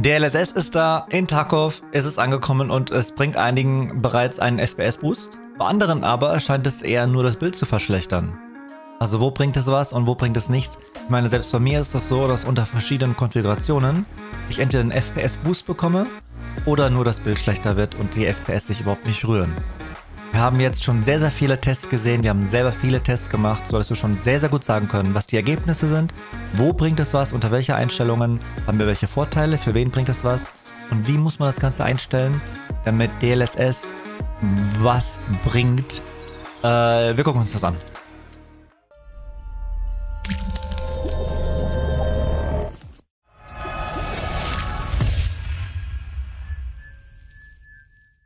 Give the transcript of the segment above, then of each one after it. Der LSS ist da, in Tarkov ist es angekommen und es bringt einigen bereits einen FPS-Boost. Bei anderen aber scheint es eher nur das Bild zu verschlechtern. Also wo bringt es was und wo bringt es nichts? Ich meine, selbst bei mir ist das so, dass unter verschiedenen Konfigurationen ich entweder einen FPS-Boost bekomme oder nur das Bild schlechter wird und die FPS sich überhaupt nicht rühren. Wir haben jetzt schon sehr, sehr viele Tests gesehen, wir haben selber viele Tests gemacht, sodass wir schon sehr, sehr gut sagen können, was die Ergebnisse sind, wo bringt es was, unter welchen Einstellungen haben wir welche Vorteile, für wen bringt es was und wie muss man das Ganze einstellen, damit DLSS was bringt. Wir gucken uns das an.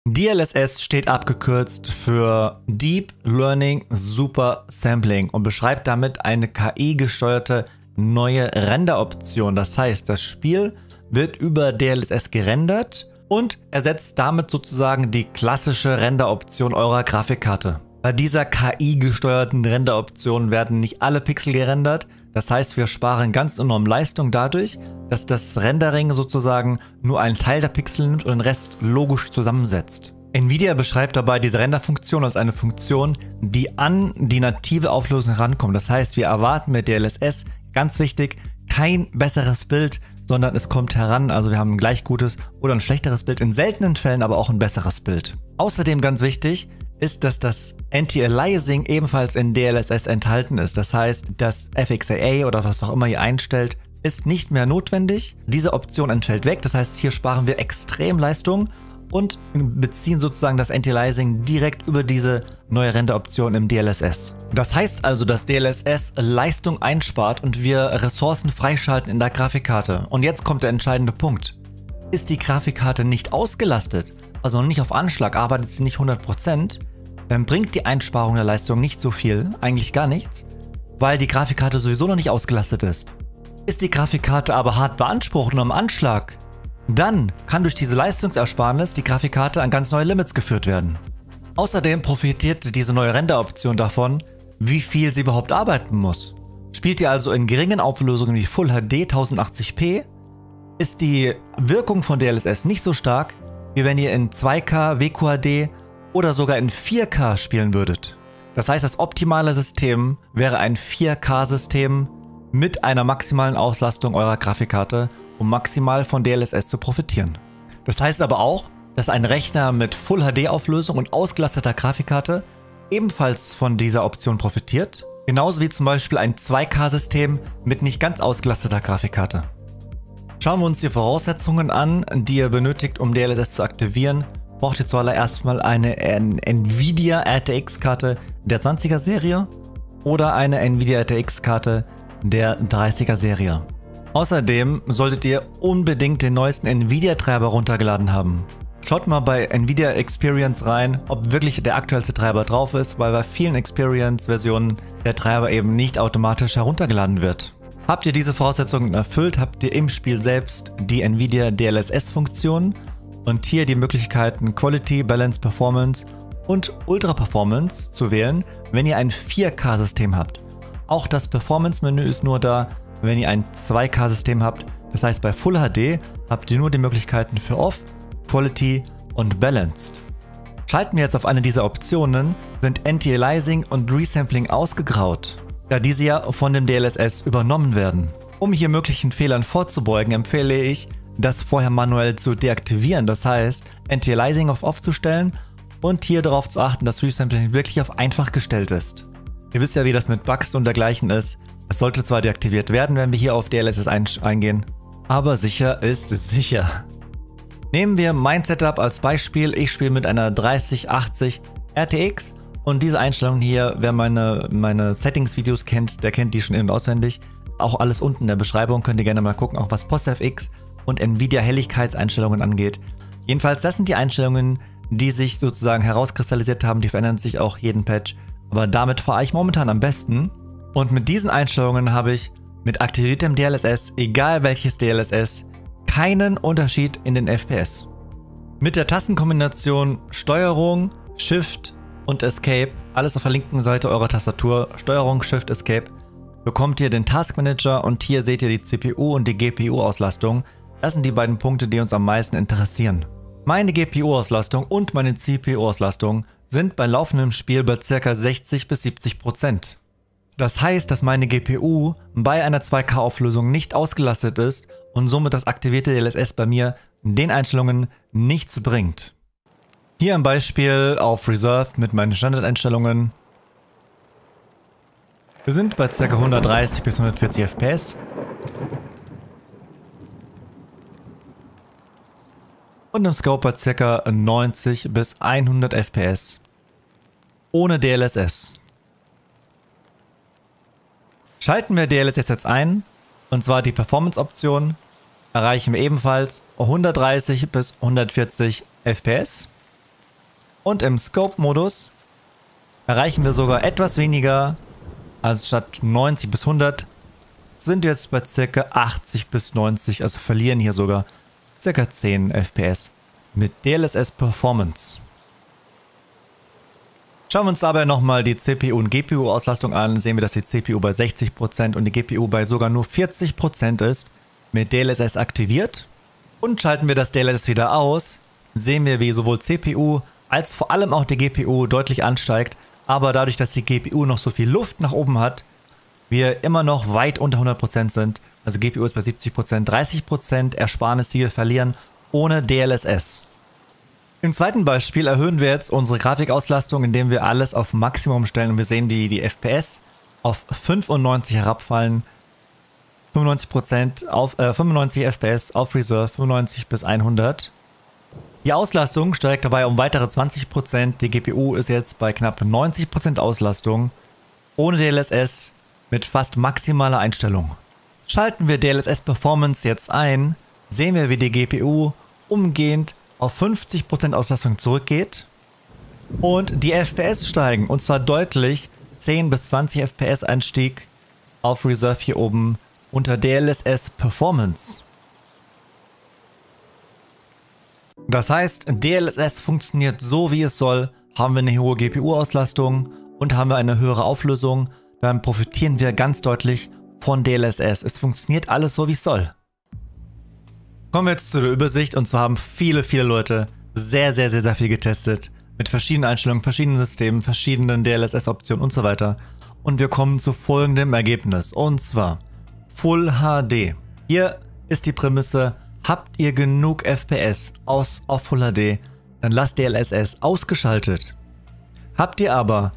DLSS steht abgekürzt für Deep Learning Super Sampling und beschreibt damit eine KI-gesteuerte neue Renderoption. Das heißt, das Spiel wird über DLSS gerendert und ersetzt damit sozusagen die klassische Renderoption eurer Grafikkarte. Bei dieser KI-gesteuerten Renderoption werden nicht alle Pixel gerendert. Das heißt, wir sparen ganz enorm Leistung dadurch, dass das Rendering sozusagen nur einen Teil der Pixel nimmt und den Rest logisch zusammensetzt. Nvidia beschreibt dabei diese Renderfunktion als eine Funktion, die an die native Auflösung rankommt. Das heißt, wir erwarten mit DLSS, ganz wichtig, kein besseres Bild, sondern es kommt heran. Also wir haben ein gleich gutes oder ein schlechteres Bild, in seltenen Fällen aber auch ein besseres Bild. Außerdem ganz wichtig ist, dass das Anti-Aliasing ebenfalls in DLSS enthalten ist. Das heißt, das FXAA oder was auch immer ihr einstellt, ist nicht mehr notwendig. Diese Option entfällt weg, das heißt, hier sparen wir extrem Leistung und beziehen sozusagen das Anti-Aliasing direkt über diese neue Renderoption im DLSS. Das heißt also, dass DLSS Leistung einspart und wir Ressourcen freischalten in der Grafikkarte. Und jetzt kommt der entscheidende Punkt. Ist die Grafikkarte nicht ausgelastet, also nicht auf Anschlag, arbeitet sie nicht 100%, dann bringt die Einsparung der Leistung nicht so viel, eigentlich gar nichts, weil die Grafikkarte sowieso noch nicht ausgelastet ist. Ist die Grafikkarte aber hart beansprucht und am Anschlag, dann kann durch diese Leistungsersparnis die Grafikkarte an ganz neue Limits geführt werden. Außerdem profitiert diese neue Renderoption davon, wie viel sie überhaupt arbeiten muss. Spielt ihr also in geringen Auflösungen wie Full HD 1080p, ist die Wirkung von DLSS nicht so stark, wie wenn ihr in 2K, WQHD oder sogar in 4K spielen würdet. Das heißt, das optimale System wäre ein 4K-System mit einer maximalen Auslastung eurer Grafikkarte, um maximal von DLSS zu profitieren. Das heißt aber auch, dass ein Rechner mit Full-HD-Auflösung und ausgelasteter Grafikkarte ebenfalls von dieser Option profitiert, genauso wie zum Beispiel ein 2K-System mit nicht ganz ausgelasteter Grafikkarte. Schauen wir uns die Voraussetzungen an, die ihr benötigt, um DLSS zu aktivieren. Braucht ihr zuallererst mal eine NVIDIA RTX-Karte der 20er Serie oder eine NVIDIA RTX-Karte der 30er Serie. Außerdem solltet ihr unbedingt den neuesten NVIDIA-Treiber runtergeladen haben. Schaut mal bei NVIDIA Experience rein, ob wirklich der aktuellste Treiber drauf ist, weil bei vielen Experience-Versionen der Treiber eben nicht automatisch heruntergeladen wird. Habt ihr diese Voraussetzungen erfüllt, habt ihr im Spiel selbst die NVIDIA DLSS-Funktion und hier die Möglichkeiten Quality, Balance, Performance und Ultra Performance zu wählen, wenn ihr ein 4K-System habt. Auch das Performance-Menü ist nur da, wenn ihr ein 2K-System habt. Das heißt, bei Full HD habt ihr nur die Möglichkeiten für Off, Quality und Balanced. Schalten wir jetzt auf eine dieser Optionen, sind Anti-Aliasing und Resampling ausgegraut, da diese ja von dem DLSS übernommen werden. Um hier möglichen Fehlern vorzubeugen, empfehle ich, das vorher manuell zu deaktivieren, das heißt Anti-Aliasing auf Off zu stellen und hier darauf zu achten, dass Resampling wirklich auf einfach gestellt ist. Ihr wisst ja, wie das mit Bugs und dergleichen ist. Es sollte zwar deaktiviert werden, wenn wir hier auf DLSS eingehen, aber sicher ist sicher. Nehmen wir mein Setup als Beispiel. Ich spiele mit einer 3080 RTX. Und diese Einstellungen hier, wer meine Settings-Videos kennt, der kennt die schon in- und auswendig. Auch alles unten in der Beschreibung, könnt ihr gerne mal gucken, auch was PostFX und NVIDIA-Helligkeitseinstellungen angeht. Jedenfalls, das sind die Einstellungen, die sich sozusagen herauskristallisiert haben, die verändern sich auch jeden Patch. Aber damit fahre ich momentan am besten. Und mit diesen Einstellungen habe ich mit aktiviertem DLSS, egal welches DLSS, keinen Unterschied in den FPS. Mit der Tastenkombination Steuerung, Shift und Escape, alles auf der linken Seite eurer Tastatur, Steuerung, Shift, Escape, bekommt ihr den Task Manager und hier seht ihr die CPU und die GPU-Auslastung. Das sind die beiden Punkte, die uns am meisten interessieren. Meine GPU-Auslastung und meine CPU-Auslastung sind bei laufendem Spiel bei ca. 60 bis 70%. Das heißt, dass meine GPU bei einer 2K-Auflösung nicht ausgelastet ist und somit das aktivierte DLSS bei mir in den Einstellungen nichts bringt. Hier im Beispiel auf Reserved mit meinen Standardeinstellungen. Wir sind bei ca. 130 bis 140 FPS. Und im Scope bei ca. 90 bis 100 FPS. Ohne DLSS. Schalten wir DLSS jetzt ein, und zwar die Performance-Option, erreichen wir ebenfalls 130 bis 140 FPS. Und im Scope-Modus erreichen wir sogar etwas weniger, also statt 90 bis 100 sind wir jetzt bei ca. 80 bis 90, also verlieren hier sogar ca. 10 FPS mit DLSS-Performance. Schauen wir uns dabei nochmal die CPU- und GPU-Auslastung an, sehen wir, dass die CPU bei 60% und die GPU bei sogar nur 40% ist, mit DLSS aktiviert. Und schalten wir das DLSS wieder aus, sehen wir, wie sowohl CPU als vor allem auch die GPU deutlich ansteigt, aber dadurch, dass die GPU noch so viel Luft nach oben hat, wir immer noch weit unter 100% sind. Also GPU ist bei 70%, 30% Ersparnis, die wir verlieren, ohne DLSS. Im zweiten Beispiel erhöhen wir jetzt unsere Grafikauslastung, indem wir alles auf Maximum stellen und wir sehen die FPS auf 95 herabfallen, 95% auf 95 FPS auf Reserve, 95 bis 100. Die Auslastung steigt dabei um weitere 20%, die GPU ist jetzt bei knapp 90% Auslastung, ohne DLSS mit fast maximaler Einstellung. Schalten wir DLSS Performance jetzt ein, sehen wir, wie die GPU umgehend auf 50% Auslastung zurückgeht und die FPS steigen, und zwar deutlich. 10 bis 20 FPS Einstieg auf Reserve hier oben unter DLSS Performance. Das heißt, DLSS funktioniert so, wie es soll. Haben wir eine hohe GPU-Auslastung und haben wir eine höhere Auflösung, dann profitieren wir ganz deutlich von DLSS. Es funktioniert alles so, wie es soll. Kommen wir jetzt zu der Übersicht, und zwar haben viele Leute sehr viel getestet. Mit verschiedenen Einstellungen, verschiedenen Systemen, verschiedenen DLSS-Optionen und so weiter. Und wir kommen zu folgendem Ergebnis, und zwar Full HD. Hier ist die Prämisse, habt ihr genug FPS auf Full HD, dann lasst DLSS ausgeschaltet. Habt ihr aber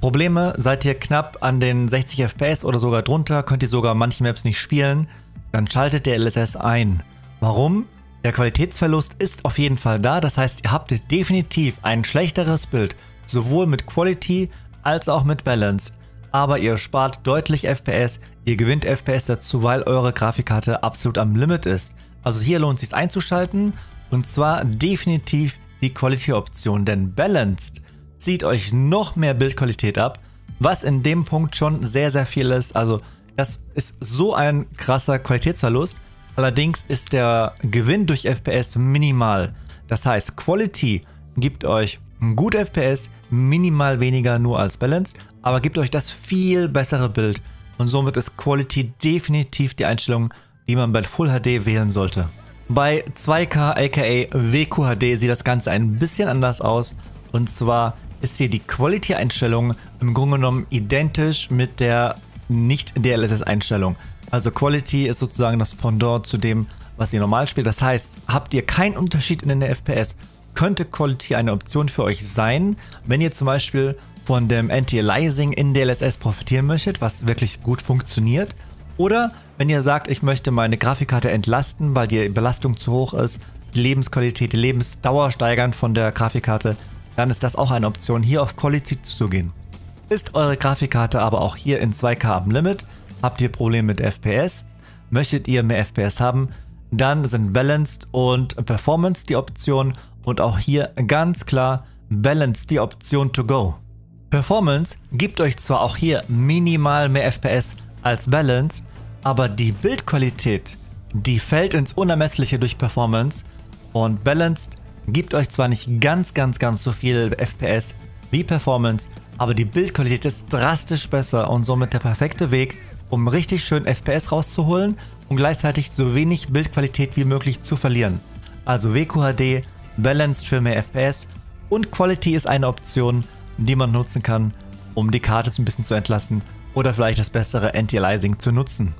Probleme, seid ihr knapp an den 60 FPS oder sogar drunter, könnt ihr sogar manche Maps nicht spielen, dann schaltet DLSS ein. Warum? Der Qualitätsverlust ist auf jeden Fall da, das heißt, ihr habt definitiv ein schlechteres Bild, sowohl mit Quality als auch mit Balanced. Aber ihr spart deutlich FPS, ihr gewinnt FPS dazu, weil eure Grafikkarte absolut am Limit ist. Also hier lohnt es sich einzuschalten, und zwar definitiv die Quality-Option, denn Balanced zieht euch noch mehr Bildqualität ab, was in dem Punkt schon sehr viel ist. Also das ist so ein krasser Qualitätsverlust. Allerdings ist der Gewinn durch FPS minimal. Das heißt, Quality gibt euch gut FPS, minimal weniger nur als Balanced, aber gibt euch das viel bessere Bild. Und somit ist Quality definitiv die Einstellung, die man bei Full HD wählen sollte. Bei 2K aka WQHD sieht das Ganze ein bisschen anders aus. Und zwar ist hier die Quality-Einstellung im Grunde genommen identisch mit der Nicht-DLSS-Einstellung. Also Quality ist sozusagen das Pendant zu dem, was ihr normal spielt. Das heißt, habt ihr keinen Unterschied in den FPS, könnte Quality eine Option für euch sein, wenn ihr zum Beispiel von dem Anti-Aliasing in DLSS profitieren möchtet, was wirklich gut funktioniert. Oder wenn ihr sagt, ich möchte meine Grafikkarte entlasten, weil die Belastung zu hoch ist, die Lebensqualität, die Lebensdauer steigern von der Grafikkarte, dann ist das auch eine Option, hier auf Quality zu gehen. Ist eure Grafikkarte aber auch hier in 2K am Limit, habt ihr Probleme mit FPS, möchtet ihr mehr FPS haben, dann sind Balanced und Performance die Option, und auch hier ganz klar Balanced die Option to go. Performance gibt euch zwar auch hier minimal mehr FPS als Balanced, aber die Bildqualität, die fällt ins Unermessliche durch Performance, und Balanced gibt euch zwar nicht ganz so viel FPS wie Performance, aber die Bildqualität ist drastisch besser und somit der perfekte Weg, um richtig schön FPS rauszuholen und gleichzeitig so wenig Bildqualität wie möglich zu verlieren. Also WQHD, Balanced für mehr FPS und Quality ist eine Option, die man nutzen kann, um die Karte so ein bisschen zu entlasten oder vielleicht das bessere Anti-Aliasing zu nutzen.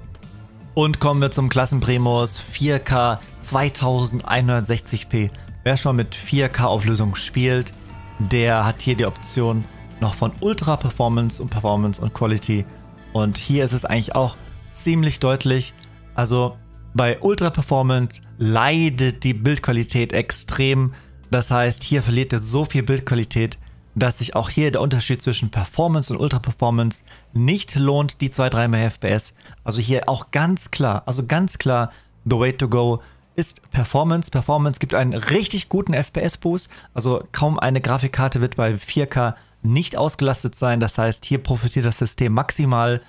Und kommen wir zum Klassenprimus 4K 2160p. Wer schon mit 4K Auflösung spielt, der hat hier die Option noch von Ultra Performance und Performance und Quality. Und hier ist es eigentlich auch ziemlich deutlich. Also bei Ultra Performance leidet die Bildqualität extrem. Das heißt, hier verliert er so viel Bildqualität, dass sich auch hier der Unterschied zwischen Performance und Ultra Performance nicht lohnt, die 2-3 mehr FPS. Also hier auch ganz klar, the way to go ist Performance. Performance gibt einen richtig guten FPS-Boost. Also kaum eine Grafikkarte wird bei 4K nicht ausgelastet sein. Das heißt, hier profitiert das System maximal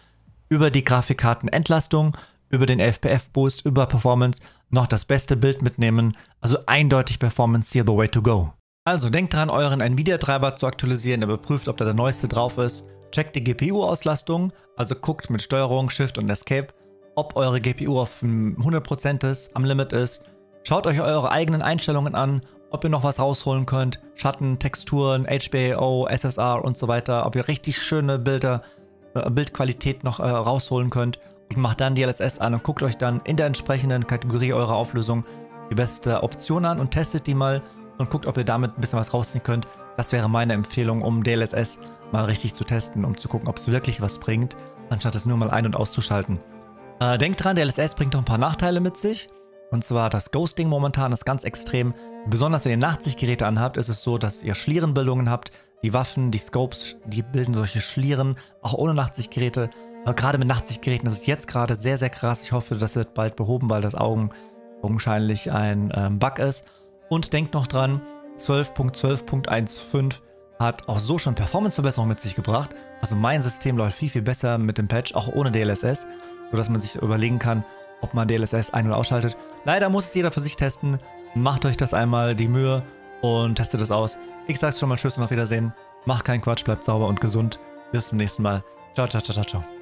über die Grafikkartenentlastung, über den FPF-Boost, über Performance, noch das beste Bild mitnehmen. Also eindeutig Performance hier the way to go. Also denkt dran, euren Nvidia-Treiber zu aktualisieren, überprüft, ob da der neueste drauf ist. Checkt die GPU-Auslastung, also guckt mit Steuerung, Shift und Escape, ob eure GPU auf 100% ist, am Limit ist. Schaut euch eure eigenen Einstellungen an, ob ihr noch was rausholen könnt, Schatten, Texturen, HBAO, SSR und so weiter, ob ihr richtig schöne Bilder, Bildqualität noch rausholen könnt. Und macht dann die LSS an und guckt euch dann in der entsprechenden Kategorie eurer Auflösung die beste Option an und testet die mal. Und guckt, ob ihr damit ein bisschen was rausziehen könnt. Das wäre meine Empfehlung, um DLSS mal richtig zu testen, um zu gucken, ob es wirklich was bringt, anstatt es nur mal ein- und auszuschalten. Denkt dran, DLSS bringt noch ein paar Nachteile mit sich. Und zwar das Ghosting momentan ist ganz extrem. Besonders wenn ihr Nachtsichtgeräte anhabt, ist es so, dass ihr Schlierenbildungen habt. Die Waffen, die Scopes, die bilden solche Schlieren, auch ohne Nachtsichtgeräte. Aber gerade mit Nachtsichtgeräten ist es jetzt gerade sehr, sehr krass. Ich hoffe, das wird bald behoben, weil das augenscheinlich ein Bug ist. Und denkt noch dran, 12.12.15 hat auch so schon Performanceverbesserungen mit sich gebracht. Also mein System läuft viel, viel besser mit dem Patch, auch ohne DLSS, sodass man sich überlegen kann, ob man DLSS ein- oder ausschaltet. Leider muss es jeder für sich testen. Macht euch das einmal die Mühe und testet es aus. Ich sag's schon mal, tschüss und auf Wiedersehen. Macht keinen Quatsch, bleibt sauber und gesund. Bis zum nächsten Mal. Ciao, ciao, ciao, ciao, ciao.